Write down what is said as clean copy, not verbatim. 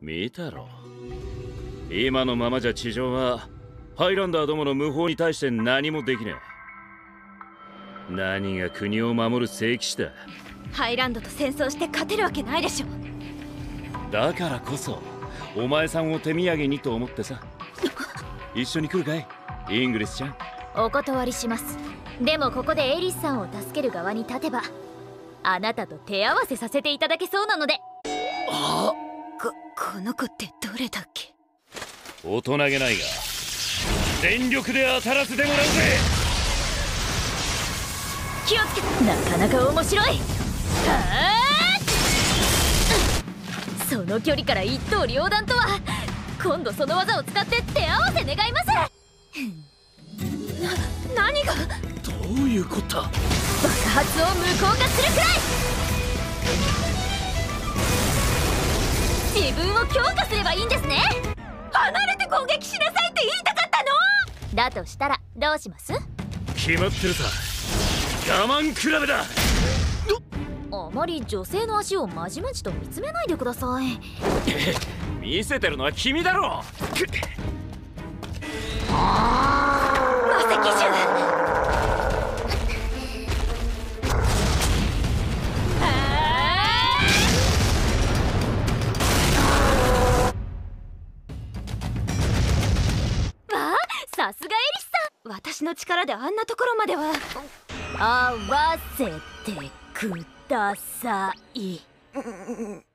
見たろ、今のままじゃ地上はハイランダーどもの無法に対して何もできない。何が国を守る聖騎士だ。ハイランドと戦争して勝てるわけないでしょ。だからこそお前さんを手土産にと思ってさ。一緒に来るかい、イングリスちゃん。お断りします。でもここでエリスさんを助ける側に立てばあなたと手合わせさせていただけそうなので。ああ、この子ってどれだっけ。大人げないが全力で当たらせてもらうぜ。気をつけて。なかなか面白い。はー、その距離から一刀両断とは。今度その技を使って手合わせ願います。何がどういうことだ。爆発を無効化するくらい自分を強化すればいいんですね。離れて攻撃しなさいって言いたかったの。だとしたらどうします。決まってるさ、我慢比べだ。あまり女性の足をまじまじと見つめないでください。見せてるのは君だろう。くっ、魔石獣。さすがエリスさん、私の力であんなところまでは。合わせてください。